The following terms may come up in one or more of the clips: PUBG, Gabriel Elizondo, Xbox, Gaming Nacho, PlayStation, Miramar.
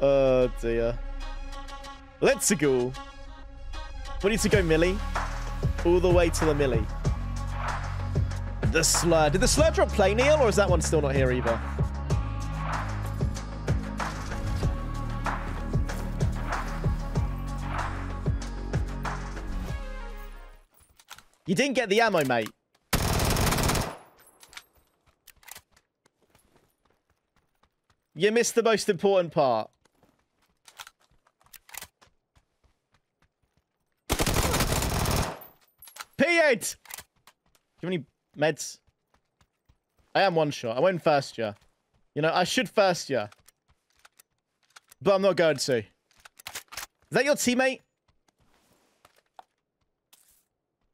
Oh dear. Let's go. We need to go Millie. All the way to the Millie. The slur. Did the slur drop play, Neil, or is that one still not here either? You didn't get the ammo, mate. You missed the most important part. P8! Do you have any meds? I am one shot. I went first year. You know, I should first year. But I'm not going to. Is that your teammate?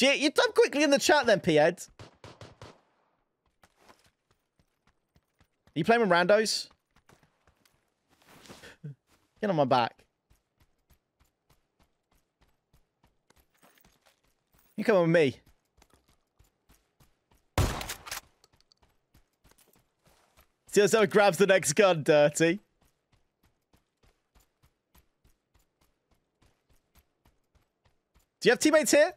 You type quickly in the chat then, P-Ed. Are you playing with randos? Get on my back. You come on with me. See how someone grabs the next gun, dirty. Do you have teammates here?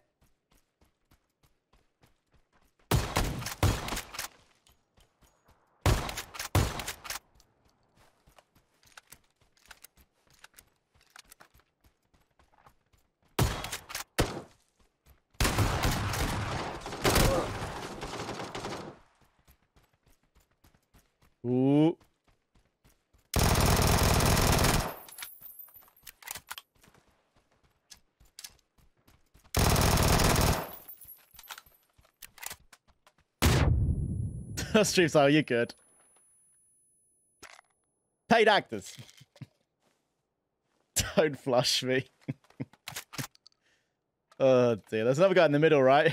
Ooh. Stream style, you're good. Paid actors. Don't flush me. Oh dear, there's another guy in the middle, right?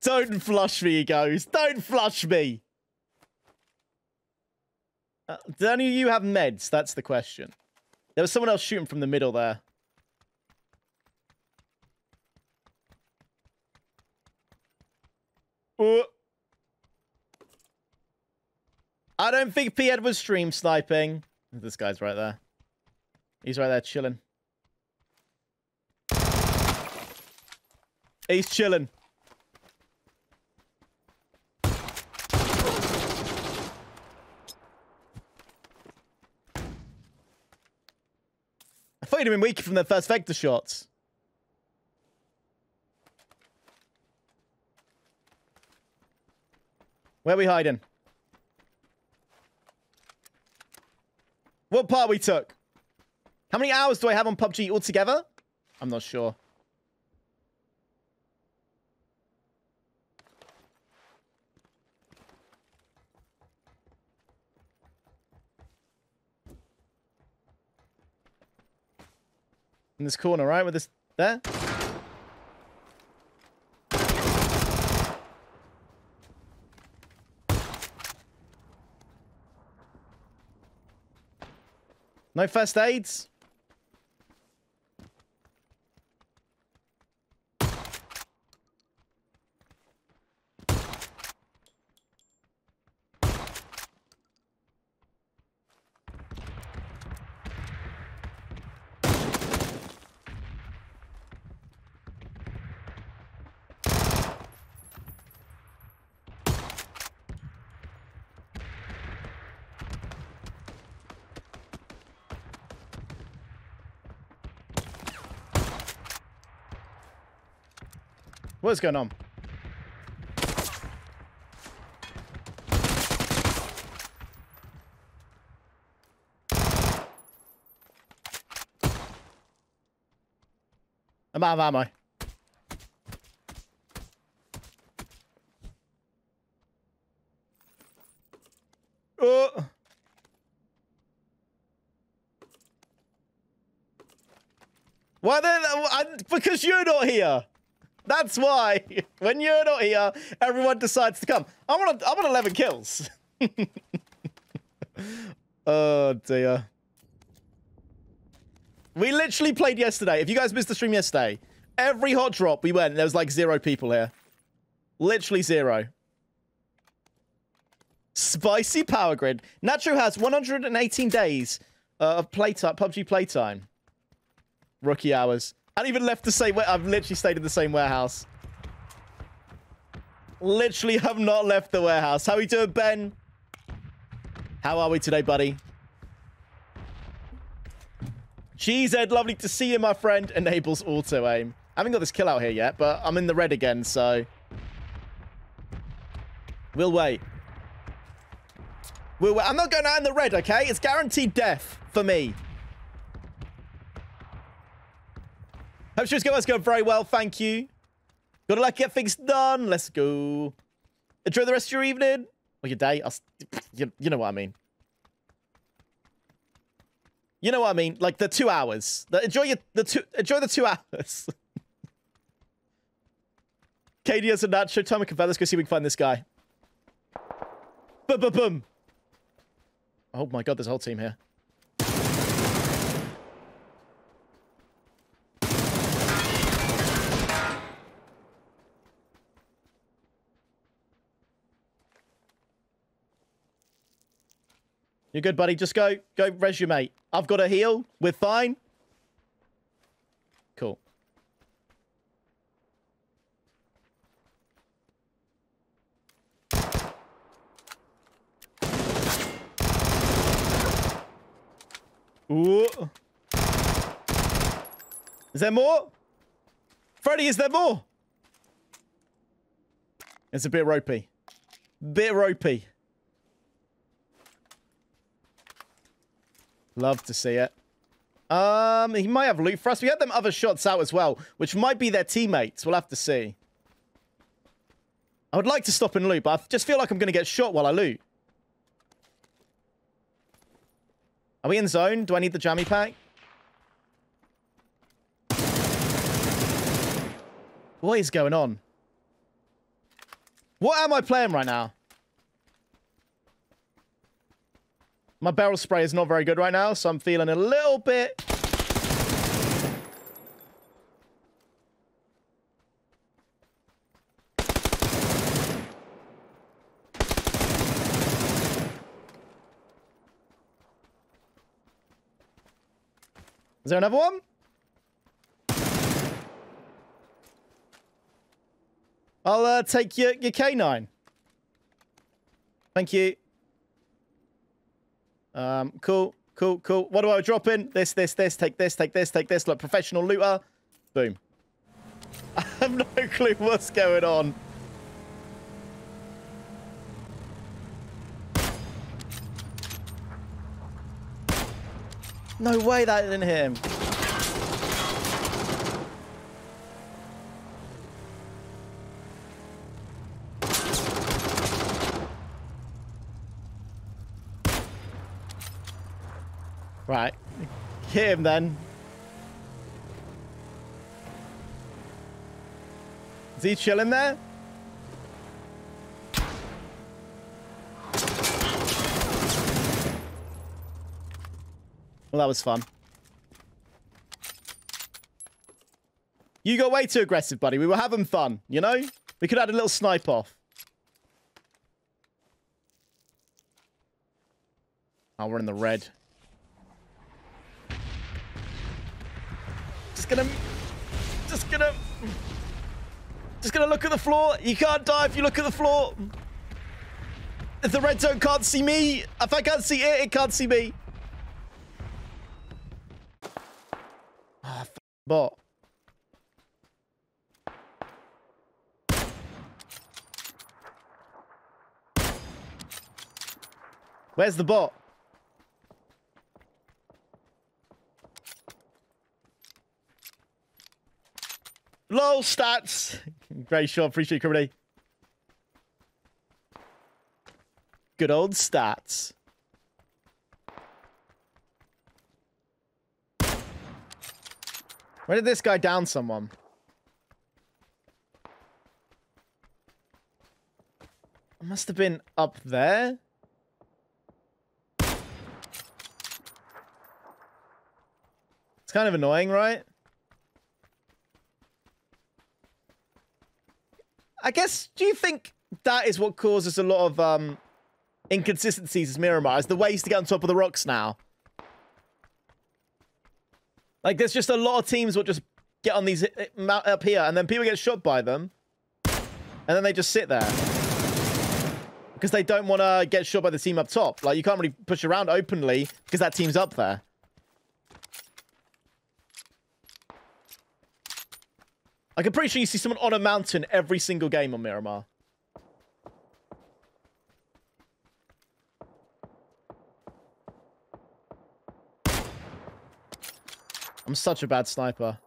Don't flush me, he goes. Don't flush me. Do any of you have meds? That's the question. There was someone else shooting from the middle there. Ooh. I don't think P-Ed was stream sniping. This guy's right there. He's right there chilling. He's chilling. I thought he'd have been weak from their first vector shots. Where are we hiding? What part we took? How many hours do I have on PUBG altogether? I'm not sure. In this corner, right? With this... There? No first aids? What's going on? I'm out of ammo. Oh. Why then? Because you're not here. That's why, when you're not here, everyone decides to come. I want 11 kills. Oh, dear. We literally played yesterday. If you guys missed the stream yesterday, every hot drop we went, there was like 0 people here. Literally 0. Spicy power grid. Nacho has 118 days of playtime, PUBG playtime. Rookie hours. I haven't even left the same way. I've literally stayed in the same warehouse. Literally have not left the warehouse. How are we doing, Ben? How are we today, buddy? GZ, lovely to see you, my friend. Enables auto-aim. I haven't got this kill out here yet, but I'm in the red again, so... we'll wait. We'll wait. I'm not going out in the red, okay? It's guaranteed death for me. Hope she was going very well, thank you. Gotta like get things done. Let's go. Enjoy the rest of your evening. Or your day. You know what I mean. You know what I mean. Like the 2 hours. Enjoy the 2 hours. KDS and Nacho. Time and confess. Let's go see if we can find this guy. Boom, boom, boom. Oh my god, there's a whole team here. You're good, buddy. Just go res your mate. I've got a heal. We're fine. Cool. Ooh. Is there more? Freddy, is there more? It's a bit ropey. Bit ropey. Love to see it. He might have loot for us. We had them other shots out as well, which might be their teammates. We'll have to see. I would like to stop and loot, but I just feel like I'm going to get shot while I loot. Are we in zone? Do I need the jammy pack? What is going on? What am I playing right now? My barrel spray is not very good right now, so I'm feeling a little bit... Is there another one? I'll take your K9. Thank you. Cool, cool, cool. What do I drop in? This. Take this, take this, take this. Look, professional looter. Boom. I have no clue what's going on. No way that didn't hit him. Right. Hit him then. Is he chilling there? Well, that was fun. You got way too aggressive, buddy. We were having fun, you know? We could have had a little snipe off. Oh, we're in the red. Just gonna look at the floor. You can't die if you look at the floor. If the red zone can't see me, if I can't see it, it can't see me. Ah, oh, bot. Where's the bot? LOL stats. Great shot. Appreciate you, Criminee. Good old stats. Where did this guy down someone? It must have been up there. It's kind of annoying, right? I guess, do you think that is what causes a lot of inconsistencies as Miramar is the ways to get on top of the rocks now. Like, there's just a lot of teams will just get on these up here, and then people get shot by them, and then they just sit there because they don't want to get shot by the team up top. Like, you can't really push around openly because that team's up there. Like, I'm pretty sure you see someone on a mountain every single game on Miramar. I'm such a bad sniper.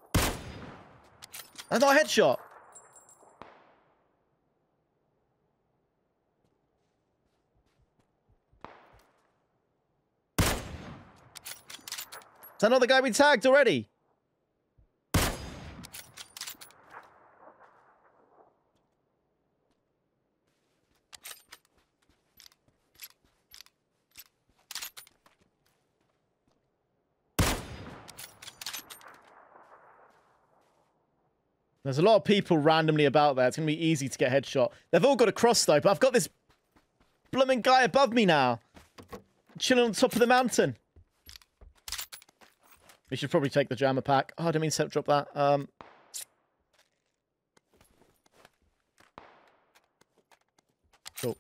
That's not a headshot. Is that not the guy we tagged already? There's a lot of people randomly about there. It's going to be easy to get headshot. They've all got a cross, though, but I've got this blooming guy above me now. Chilling on top of the mountain. We should probably take the jammer pack. Oh, I didn't mean to drop that. Cool.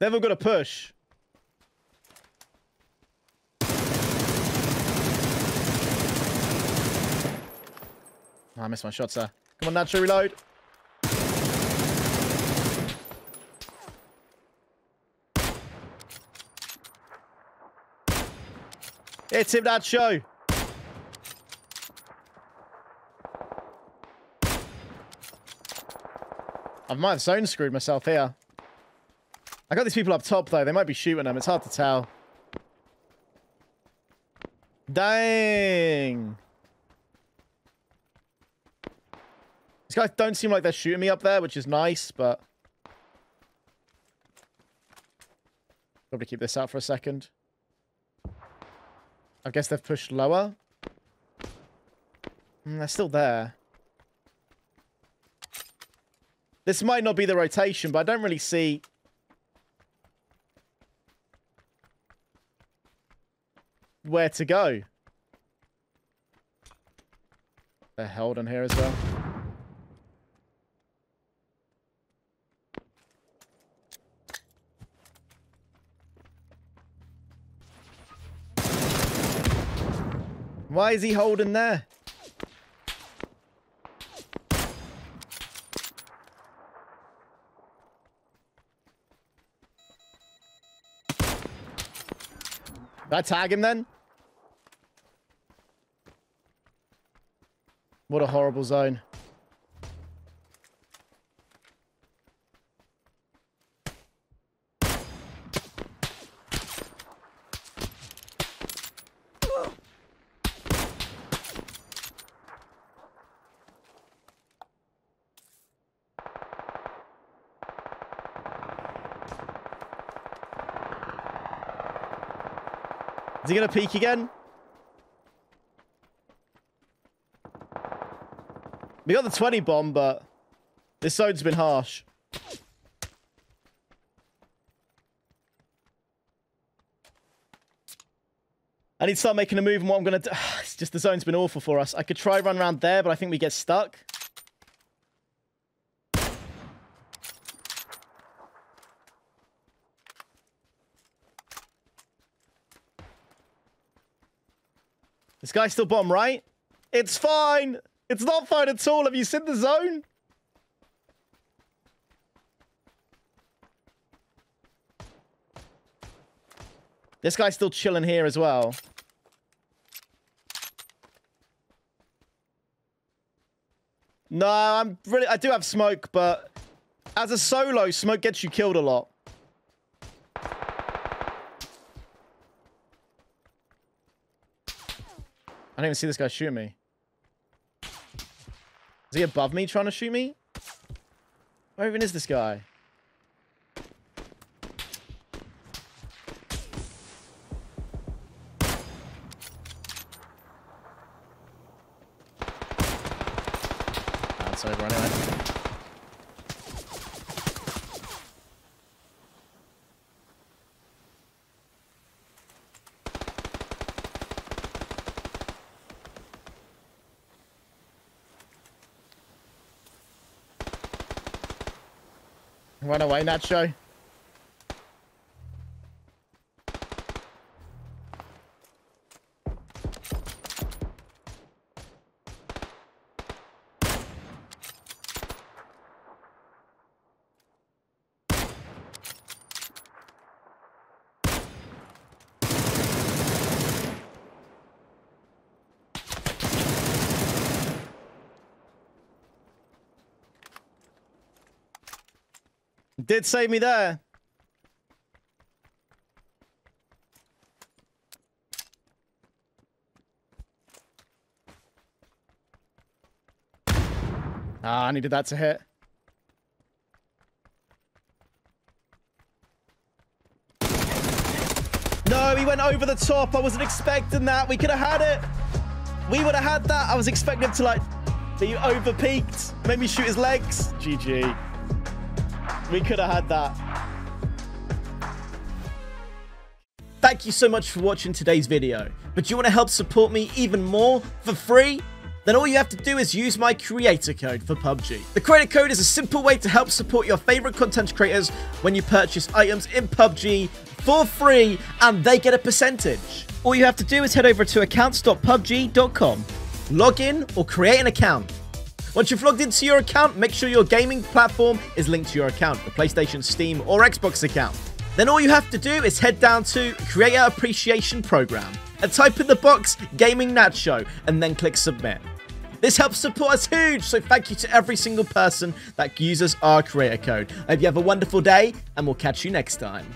They've all got a push. Oh, I missed my shots there. Come on, Nacho, reload. Hit him, Nacho. I might have zone screwed myself here. I got these people up top, though. They might be shooting them. It's hard to tell. Dang. Guys don't seem like they're shooting me up there, which is nice, but probably keep this out for a second. I guess they've pushed lower. They're still there. This might not be the rotation, but I don't really see. Where to go. They're held on here as well. Why is he holding there? Did I tag him then? What a horrible zone. Is he going to peek again? We got the 20 bomb, but this zone's been harsh. I need to start making a move on what I'm going to do. It's just the zone's been awful for us. I could try run around there, but I think we get stuck. This guy's still bomb, right? It's fine. It's not fine at all. Have you seen the zone? This guy's still chilling here as well. No, I'm really... I do have smoke, but as a solo, smoke gets you killed a lot. I don't even see this guy shoot me. Is he above me trying to shoot me? Where even is this guy? That's over anyway. Run away, Nacho. Did save me there. Ah, I needed that to hit. No, he went over the top. I wasn't expecting that. We could have had it. We would have had that. I was expecting him to, like, be over-peaked. Made me shoot his legs. GG. We could have had that. Thank you so much for watching today's video. But you want to help support me even more for free? Then all you have to do is use my creator code for PUBG. The creator code is a simple way to help support your favorite content creators when you purchase items in PUBG for free and they get a percentage. All you have to do is head over to accounts.pubg.com, log in or create an account. Once you've logged into your account, make sure your gaming platform is linked to your account, the PlayStation, Steam, or Xbox account. Then all you have to do is head down to Creator Appreciation Program and type in the box Gaming Nacho and then click Submit. This helps support us huge, so thank you to every single person that uses our creator code. I hope you have a wonderful day and we'll catch you next time.